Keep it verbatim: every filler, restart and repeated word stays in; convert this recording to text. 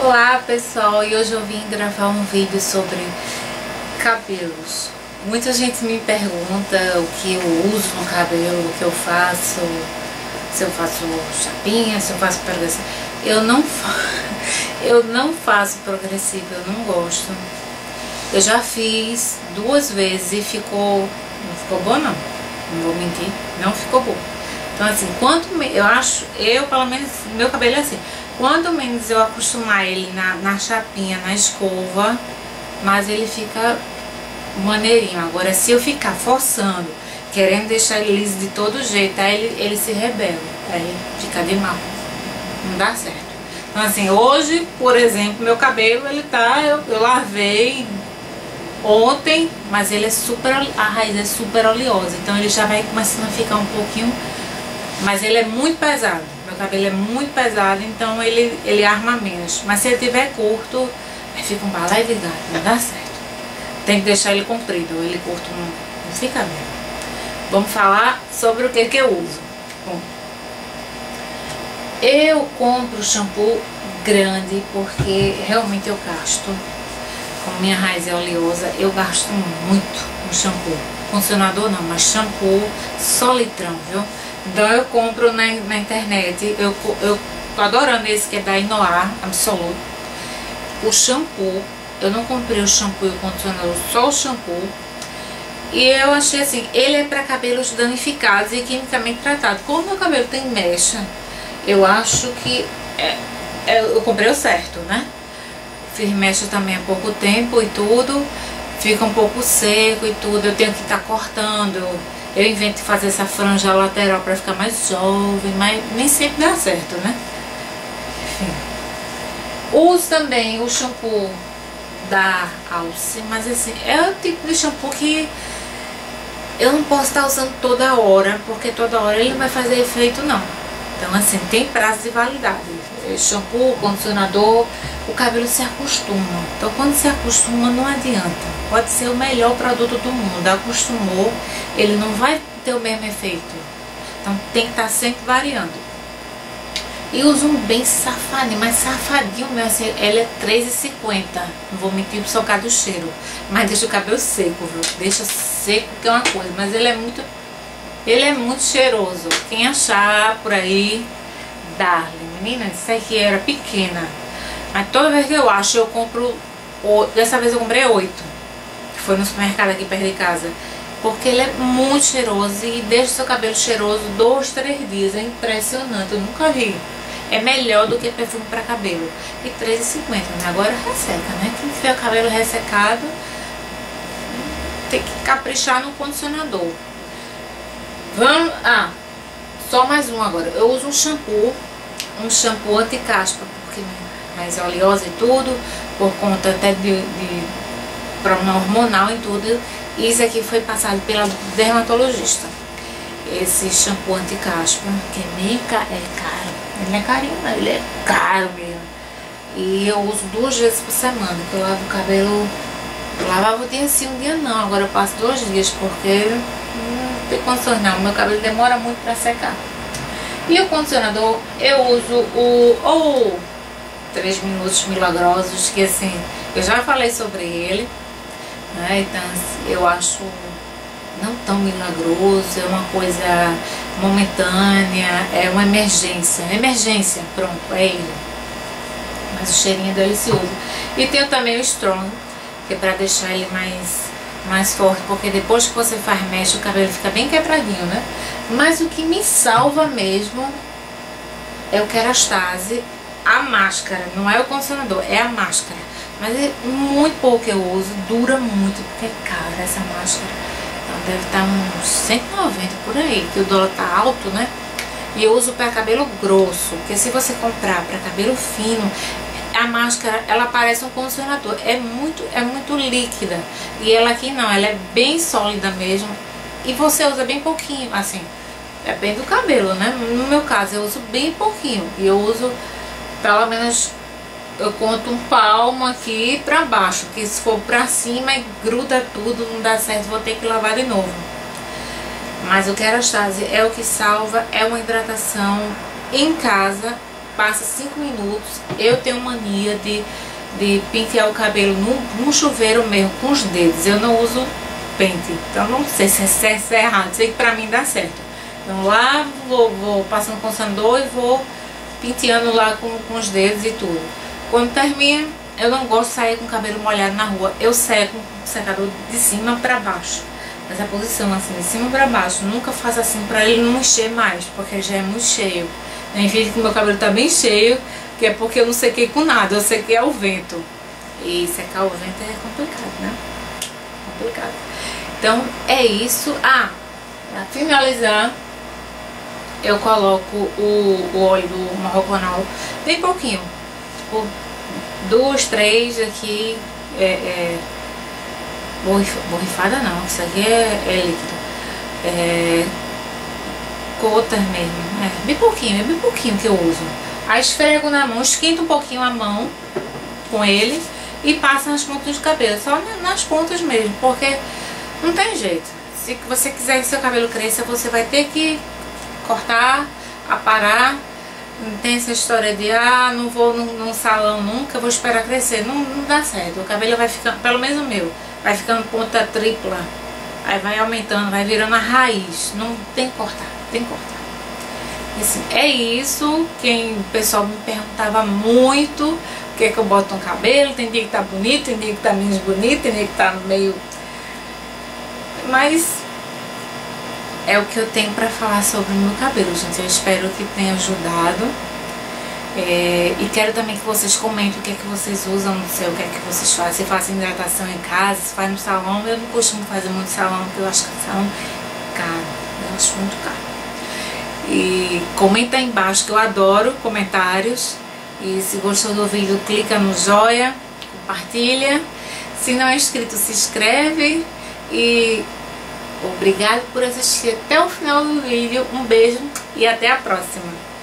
Olá pessoal, e hoje eu vim gravar um vídeo sobre cabelos. Muita gente me pergunta o que eu uso no cabelo, o que eu faço, se eu faço chapinha, se eu faço progressivo. Eu não, eu não faço progressivo, eu não gosto. Eu já fiz duas vezes e ficou, não ficou bom não, não vou mentir, não ficou bom. Então assim, quanto me, eu acho, eu pelo menos, meu cabelo é assim, quanto menos eu acostumar ele na, na chapinha, na escova, mas ele fica maneirinho. Agora se eu ficar forçando, querendo deixar ele liso de todo jeito, aí ele, ele se rebela, aí ele fica de mal, não dá certo. Então assim, hoje, por exemplo, meu cabelo, ele tá, eu, eu lavei ontem, mas ele é super, a raiz é super oleosa, então ele já vai começando a ficar um pouquinho, mas ele é muito pesado, meu cabelo é muito pesado, então ele, ele arma menos, mas se ele tiver curto, aí fica um balai de gato, não dá certo, tem que deixar ele comprido, ele curto não, não fica mesmo. Vamos falar sobre o que que eu uso. Bom, eu compro shampoo grande porque realmente eu gasto, como minha raiz é oleosa, eu gasto muito no shampoo, condicionador não, mas shampoo só litrão, viu? Então eu compro na, na internet, eu, eu tô adorando esse que é da Inoar Absolut. O shampoo, eu não comprei o shampoo e o condicionador, só o shampoo. E eu achei assim, ele é para cabelos danificados e quimicamente tratado. Como meu cabelo tem mecha, eu acho que é, é, eu comprei o certo, né? Fiz mecha também há pouco tempo e tudo, fica um pouco seco e tudo, eu tenho que estar tá cortando. Eu invento fazer essa franja lateral para ficar mais jovem, mas nem sempre dá certo, né? Enfim. Uso também o shampoo da Aussie, mas assim, é o tipo de shampoo que eu não posso estar usando toda hora, porque toda hora ele não vai fazer efeito não. Então assim, tem prazo de validade. Shampoo, condicionador, o cabelo se acostuma. Então quando se acostuma não adianta. Pode ser o melhor produto do mundo, acostumou, ele não vai ter o mesmo efeito. Então tem que estar sempre variando. E uso um bem safadinho, mas safadinho mesmo, assim, ele é três reais e cinquenta. Não vou mentir por causa do cheiro, mas deixa o cabelo seco, viu? Deixa seco que é uma coisa, mas ele é muito, ele é muito cheiroso. Quem achar por aí, darling. Menina, isso aqui era pequena, mas toda vez que eu acho eu compro oito. Dessa vez eu comprei oito, que foi no supermercado aqui perto de casa, porque ele é muito cheiroso e deixa o seu cabelo cheiroso dois, três dias. É impressionante, eu nunca vi. É melhor do que perfume para cabelo. E três reais e cinquenta, né? Agora resseca, né? Quem tiver o cabelo ressecado tem que caprichar no condicionador. Vamos, ah, só mais um agora. Eu uso um shampoo, um shampoo anti-caspa, porque mais oleosa e tudo, por conta até de, de problema hormonal e tudo. E isso aqui foi passado pela dermatologista, esse shampoo anti-caspa, que nem ca é caro, ele não é carinho não, ele é caro mesmo. E eu uso duas vezes por semana, que eu lavo o cabelo, eu lavava o dia sim, um dia não, agora eu passo dois dias, porque não tem condições não, meu cabelo demora muito para secar. E o condicionador, eu uso o ou Três Minutos Milagrosos, que assim, eu já falei sobre ele, né? Então eu acho não tão milagroso, é uma coisa momentânea, é uma emergência, emergência, pronto, é ele. Mas o cheirinho é delicioso. E tem também o Strong, que é pra deixar ele mais... mais forte, porque depois que você faz mexe o cabelo fica bem quebradinho, né? Mas o que me salva mesmo é o Kerastase, a máscara, não é o condicionador, é a máscara, mas é muito pouco que eu uso, dura muito, porque é cara essa máscara, então deve estar uns cento e noventa por aí, que o dólar tá alto, né? E eu uso para cabelo grosso, porque se você comprar para cabelo fino, a máscara, ela parece um condicionador, é muito, é muito líquida, e ela aqui não, ela é bem sólida mesmo, e você usa bem pouquinho, assim, é bem do cabelo, né? No meu caso eu uso bem pouquinho, e eu uso, pelo menos, eu conto um palmo aqui pra baixo, que se for pra cima e gruda tudo, não dá certo, vou ter que lavar de novo. Mas o Kerastase é o que salva, é uma hidratação em casa, passa cinco minutos. Eu tenho mania de, de pentear o cabelo num, num chuveiro mesmo, com os dedos. Eu não uso pente, então não sei se é certo, se é errado. Sei que pra mim dá certo. Então lá vou, vou passando com o condicionador e vou penteando lá com, com os dedos e tudo. Quando termina, eu não gosto de sair com o cabelo molhado na rua. Eu seco o secador de cima pra baixo. Nessa posição assim, de cima pra baixo. Nunca faço assim pra ele não encher mais, porque já é muito cheio. Eu invejo que meu cabelo tá bem cheio, que é porque eu não sequei com nada, eu sequei ao vento. E secar ao vento é complicado, né? Complicado. Então é isso. Ah, pra finalizar, eu coloco o, o óleo do Marrocanol bem pouquinho, tipo duas, três aqui, é, é, borrifada não, isso aqui é, é líquido, é, cotas mesmo, né? Bem pouquinho, é bem pouquinho que eu uso. Aí esfrego na mão, esquento um pouquinho a mão com ele e passo nas pontas do cabelo, só nas pontas mesmo, porque não tem jeito. Se você quiser que seu cabelo cresça, você vai ter que cortar, aparar. Não tem essa história de ah, não vou num, num salão nunca, vou esperar crescer. Não, não dá certo. O cabelo vai ficando, pelo menos o meu, vai ficando ponta tripla, aí vai aumentando, vai virando a raiz. Não tem que cortar, tem que cortar. Assim, é isso. Quem, o pessoal me perguntava muito o que é que eu boto no cabelo. Tem dia que tá bonito, tem dia que tá menos bonito, tem dia que tá no meio. Mas é o que eu tenho pra falar sobre o meu cabelo, gente. Eu espero que tenha ajudado. É, e quero também que vocês comentem o que é que vocês usam no seu, o que é que vocês fazem. Se fazem hidratação em casa, se faz no salão. Eu não costumo fazer muito salão, porque eu acho que salão é caro. Eu acho muito caro. E comenta aí embaixo, que eu adoro comentários. E se gostou do vídeo, clica no joia, compartilha. Se não é inscrito, se inscreve. E obrigado por assistir até o final do vídeo. Um beijo e até a próxima.